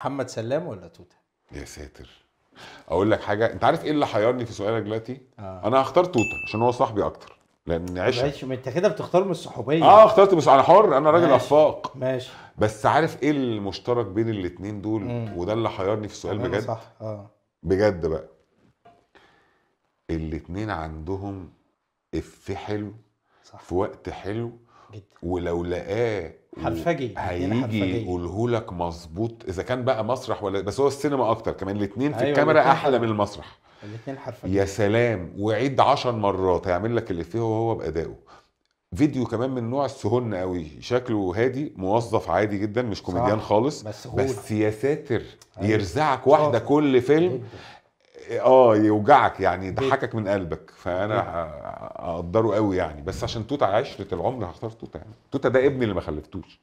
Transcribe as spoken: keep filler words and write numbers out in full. محمد سلام ولا توتة؟ يا ساتر. اقول لك حاجه، انت عارف ايه اللي حيرني في سؤالك دلوقتي؟ آه. انا هختار توتة عشان هو صاحبي اكتر، لان عشت. ما انت كده بتختار من الصحوبيه. اه اخترت، بس انا حر، انا راجل افاق. ماشي، بس عارف ايه المشترك بين الاثنين دول؟ مم. وده اللي حيرني في السؤال بجد. صح. اه بجد بقى، الاثنين عندهم اف حلو. صح. في وقت حلو جدا، ولو لقاه حرفجي هيجي يقوله لك مظبوط، اذا كان بقى مسرح ولا، بس هو السينما اكتر كمان. الاثنين في أيوة الكاميرا احلى من المسرح. الاثنين حرفجي. يا سلام، وعيد عشر مرات هيعمل لك اللي فيه وهو بادائه. فيديو كمان من نوع السهن قوي، شكله هادي، موظف عادي جدا، مش كوميديان خالص، بس, بس يا ساتر. أيوة. يرزعك واحده كل فيلم جدا. اه يوجعك يعني، يضحكك من قلبك، فانا اقدره قوي يعني. بس عشان توتة عشرة العمر هختار توتة يعني. توتة ده ابني اللي ما خلفتوش.